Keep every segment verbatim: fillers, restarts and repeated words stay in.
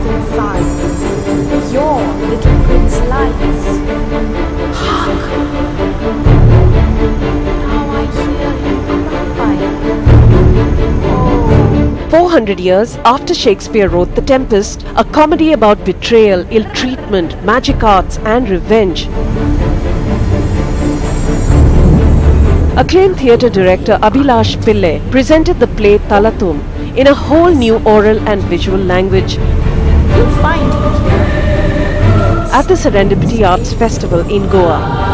stars inside. Your little prince lies. Hark! four hundred years after Shakespeare wrote The Tempest, a comedy about betrayal, ill-treatment, magic arts and revenge. Acclaimed theatre director Abhilash Pillai presented the play Talatum in a whole new oral and visual language. You'll find it here at the Serendipity Arts Festival in Goa.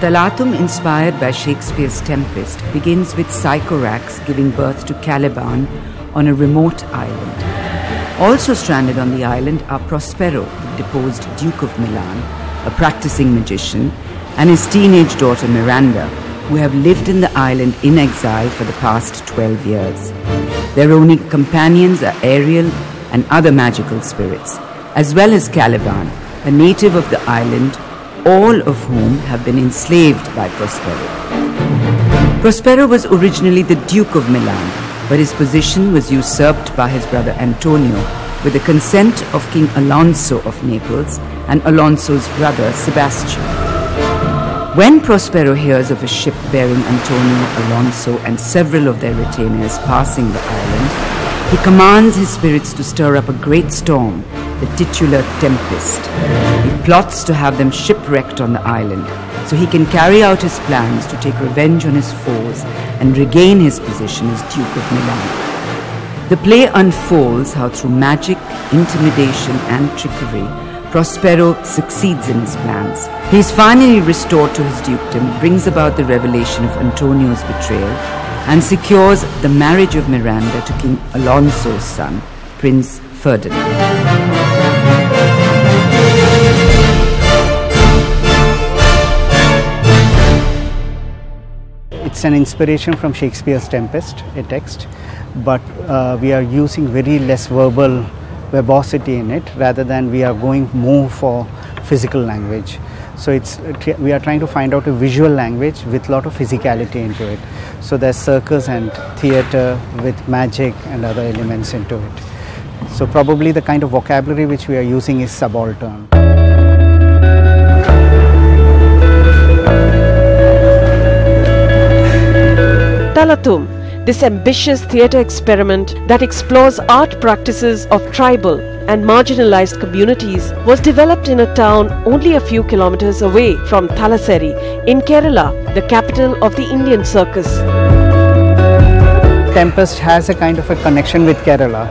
Talatum, inspired by Shakespeare's Tempest, begins with Sycorax giving birth to Caliban on a remote island. Also stranded on the island are Prospero, the deposed Duke of Milan, a practicing magician, and his teenage daughter Miranda, who have lived in the island in exile for the past twelve years. Their only companions are Ariel and other magical spirits, as well as Caliban, a native of the island, all of whom have been enslaved by Prospero. Prospero was originally the Duke of Milan, but his position was usurped by his brother Antonio with the consent of King Alonso of Naples and Alonso's brother Sebastian. When Prospero hears of a ship bearing Antonio, Alonso and several of their retainers passing the island, he commands his spirits to stir up a great storm, the titular Tempest. He plots to have them shipwrecked on the island so he can carry out his plans to take revenge on his foes and regain his position as Duke of Milan. The play unfolds how through magic, intimidation and trickery, Prospero succeeds in his plans. He is finally restored to his dukedom, brings about the revelation of Antonio's betrayal and secures the marriage of Miranda to King Alonso's son, Prince Ferdinand. It's an inspiration from Shakespeare's Tempest, a text, but uh, we are using very less verbal verbosity in it rather than we are going more for physical language. So it's, we are trying to find out a visual language with a lot of physicality into it. So there's circus and theatre with magic and other elements into it. So probably the kind of vocabulary which we are using is subaltern. Talatum, this ambitious theatre experiment that explores art practices of tribal and marginalized communities, was developed in a town only a few kilometers away from Thalassery in Kerala, the capital of the Indian circus. Tempest has a kind of a connection with Kerala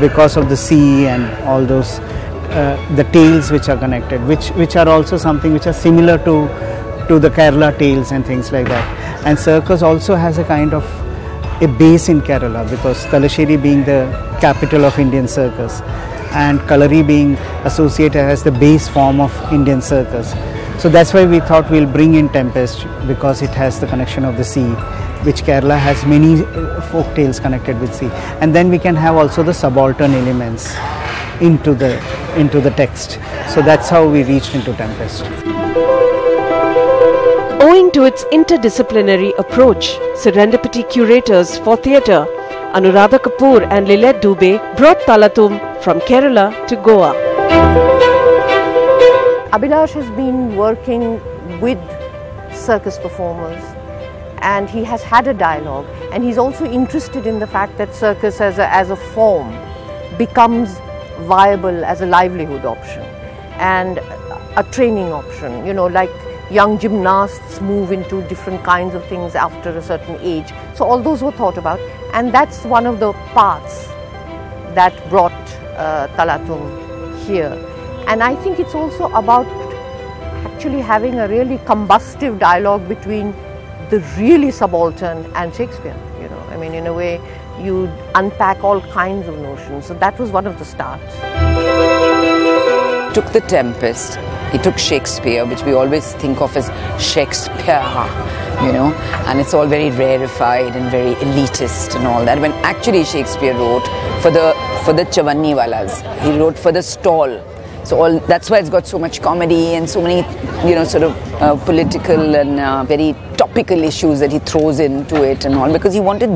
because of the sea and all those, uh, the tales which are connected, which, which are also something which are similar to to the Kerala tales and things like that. And circus also has a kind of a base in Kerala because Kalashiri being the capital of Indian circus and Kalari being associated as the base form of Indian circus. So that's why we thought we'll bring in Tempest, because it has the connection of the sea, which Kerala has many folk tales connected with sea. And then we can have also the subaltern elements into the, into the text. So that's how we reached into Tempest. Owing to its interdisciplinary approach, Serendipity curators for theatre, Anuradha Kapoor and Lillet Dubey, brought Talatum from Kerala to Goa. Abhilash has been working with circus performers and he has had a dialogue, and he's also interested in the fact that circus as a, as a form becomes viable as a livelihood option and a training option, you know, like young gymnasts move into different kinds of things after a certain age. So all those were thought about, and that's one of the parts that brought uh, Talatum here. And I think it's also about actually having a really combustive dialogue between the really subaltern and Shakespeare, you know. I mean, in a way, you unpack all kinds of notions. So that was one of the starts. Took the Tempest. He took Shakespeare, which we always think of as Shakespeare, you know, and it's all very rarefied and very elitist and all that, when actually Shakespeare wrote for the, for the Chavanniwalas, he wrote for the stall. So all, that's why it's got so much comedy and so many, you know, sort of uh, political and uh, very top topical issues that he throws into it and all, because he wanted,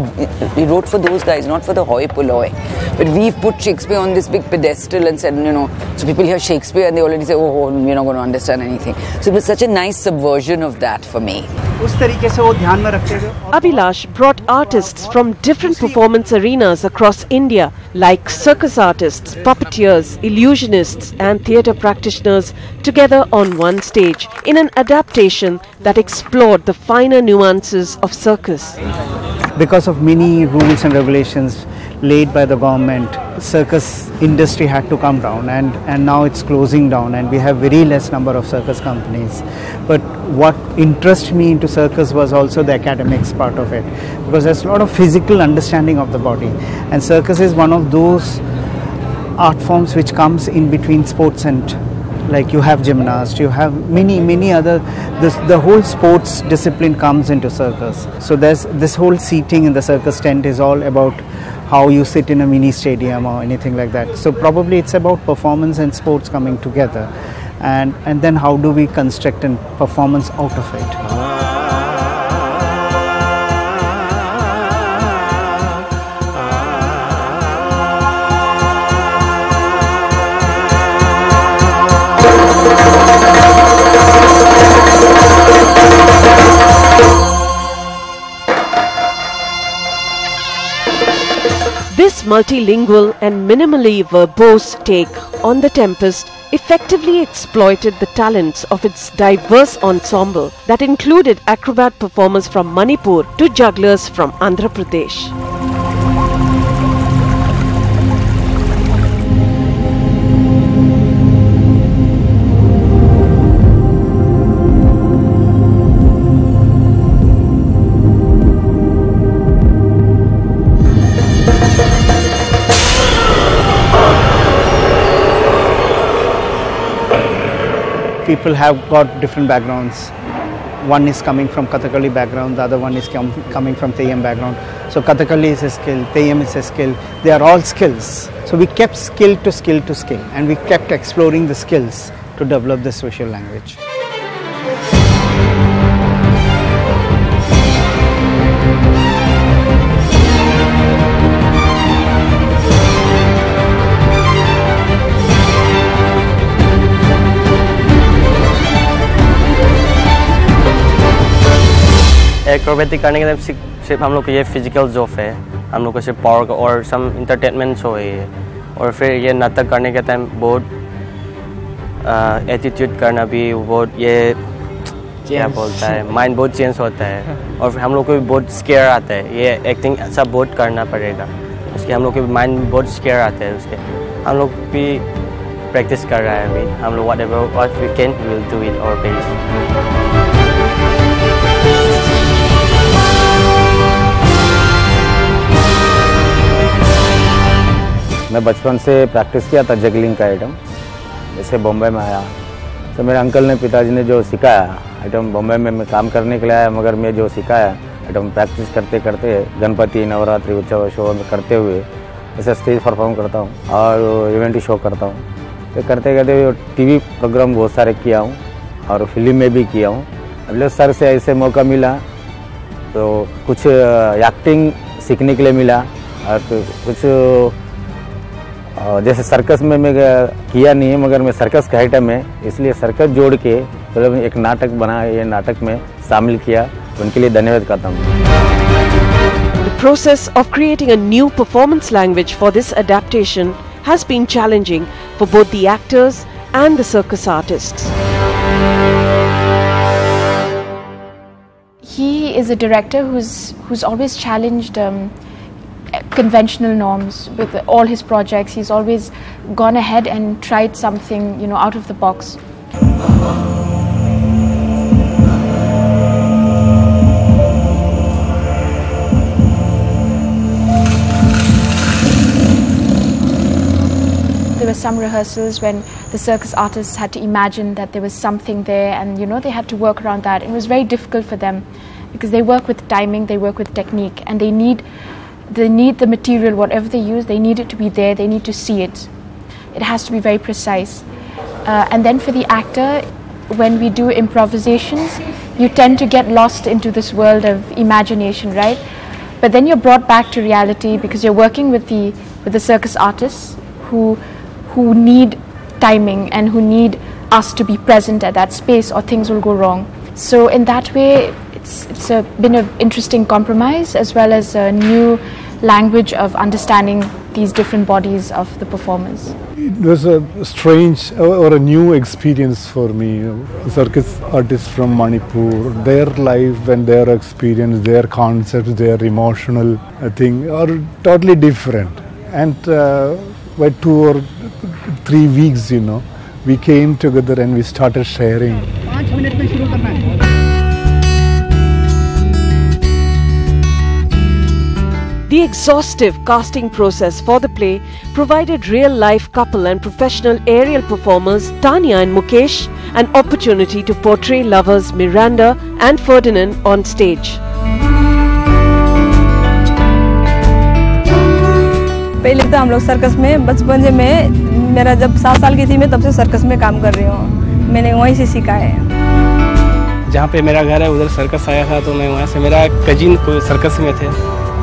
he wrote for those guys, not for the hoi polloi. But we've put Shakespeare on this big pedestal and said, you know, so people hear Shakespeare and they already say, oh, you're not going to understand anything. So it was such a nice subversion of that for me. Abhilash brought artists from different performance arenas across India, like circus artists, puppeteers, illusionists and theatre practitioners together on one stage in an adaptation that explored the finer nuances of circus. Because of many rules and regulations laid by the government, circus industry had to come down, and, and now it's closing down and we have very less number of circus companies. But what interested me into circus was also the academics part of it, because there's a lot of physical understanding of the body, and circus is one of those art forms which comes in between sports, and like you have gymnasts, you have many, many other, this, the whole sports discipline comes into circus. So there's this whole seating in the circus tent is all about how you sit in a mini stadium or anything like that. So probably it's about performance and sports coming together, and, and then how do we construct and performance out of it. This multilingual and minimally verbose take on The Tempest effectively exploited the talents of its diverse ensemble that included acrobat performers from Manipur to jugglers from Andhra Pradesh. People have got different backgrounds. One is coming from Kathakali background, the other one is com coming from Teyyam background. So Kathakali is a skill, Teyyam is a skill. They are all skills. So we kept skill to skill to skill, and we kept exploring the skills to develop this visual language. Acrobatic करने के सिर्फ सिर्फ हम लोग को ये physical job है, हम लोग को सिर्फ पार्क और सम इंटरटेनमेंट शो है, और फिर ये नाटक करने के टाइम बहुत एटीट्यूड करना भी बहुत ये क्या बोलता है, माइंड बहुत चेंज होता है, और फिर हम लोग को भी बहुत स्केयर आता है, ये एक्टिंग सब बहुत करना पड़ेगा, उसके हम लोग के माइंड बहुत स्केयर आता है, उसके हम लोग भी प्रैक्टिस कर रहे हैं अभी, हम लोग whatever what we can we will do it our best. मैं बचपन से प्रैक्टिस किया था जगलिंग का आइटम. जैसे बॉम्बे में आया तो मेरे अंकल ने, पिताजी ने जो सिखाया आइटम, बॉम्बे में मैं काम करने के लिए आया, मगर मैं जो सिखाया आइटम प्रैक्टिस करते करते गणपति, नवरात्रि, उत्सव शो में करते हुए ऐसे स्टेज परफॉर्म करता हूँ और इवेंट शो करता हूँ. तो करते करते टी वी प्रोग्राम बहुत सारे किया हूँ और फिल्म में भी किया हूँ. अभिलाष सर से ऐसे मौका मिला तो कुछ एक्टिंग सीखने के लिए मिला, और कुछ जैसे सर्कस में मैं किया नहीं है, मगर मैं सर्कस का आइटम है इसलिए सर्कस जोड़ के मतलब एक नाटक बना, ये नाटक में शामिल किया, उनके लिए धन्यवाद करता हूँ. The process of creating a new performance language for this adaptation has been challenging for both the actors and the circus artists. He is a director who's who's always challenged um, conventional norms with all his projects. He's always gone ahead and tried something, you know, out of the box. There were some rehearsals when the circus artists had to imagine that there was something there, and you know, they had to work around that. It was very difficult for them because they work with timing, they work with technique, and they need They need the material, whatever they use, they need it to be there, they need to see it. It has to be very precise. Uh, and then for the actor, when we do improvisations, you tend to get lost into this world of imagination, right? But then you're brought back to reality because you're working with the with the circus artists who who need timing and who need us to be present at that space, or things will go wrong. So in that way, it's it's a, been an interesting compromise, as well as a new language of understanding these different bodies of the performers. It was a strange or a new experience for me. Circus artists from Manipur, their life and their experience, their concepts, their emotional thing are totally different. And uh, by two or three weeks, you know, we came together and we started sharing. The exhaustive casting process for the play provided real-life couple and professional aerial performers Tanya and Mukesh an opportunity to portray lovers Miranda and Ferdinand on stage. पहले तो हम लोग circus में बचपन में मेरा जब सात साल की थी मैं तब से सर्कस में काम कर रही हूँ मैंने वहीं से सीखा है जहाँ पे मेरा घर है उधर सर्कस आया था तो मैं वहाँ से मेरा कजिन को सर्कस में थे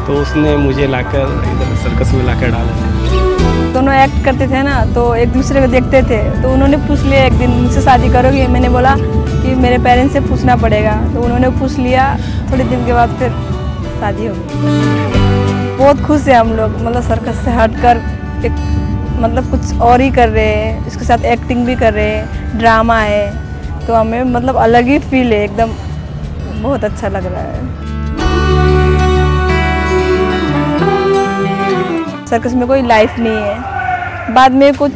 तो उसने मुझे लाकर इधर सर्कस में लाकर डाला था दोनों एक्ट करते थे ना तो एक दूसरे को देखते थे तो उन्होंने पूछ लिया एक दिन मुझसे शादी करोगे मैंने बोला कि मेरे पेरेंट्स से पूछना पड़ेगा तो उन्होंने पूछ लिया थोड़े दिन के बाद फिर शादी हो गई बहुत खुश है हम लोग मतलब सर्कस से हट कर एक मतलब कुछ और ही कर रहे हैं इसके साथ एक्टिंग भी कर रहे हैं ड्रामा है तो हमें मतलब अलग ही फील है एकदम बहुत अच्छा लग रहा है सर्कस में कोई लाइफ नहीं है बाद में कुछ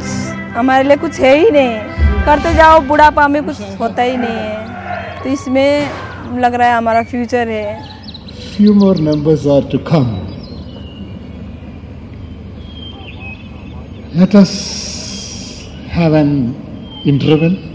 हमारे लिए कुछ है ही नहीं करते जाओ बुढ़ापा में कुछ होता ही नहीं है तो इसमें लग रहा है हमारा फ्यूचर है Few more numbers are to come. Let us have an interval.